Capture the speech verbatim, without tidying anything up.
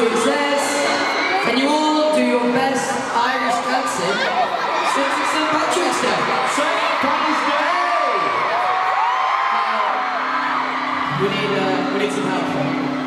Success. Can you all do your best Irish dancing since it's Saint Patrick's Day? Saint Patrick's Day! Uh, we need, uh, we need some help.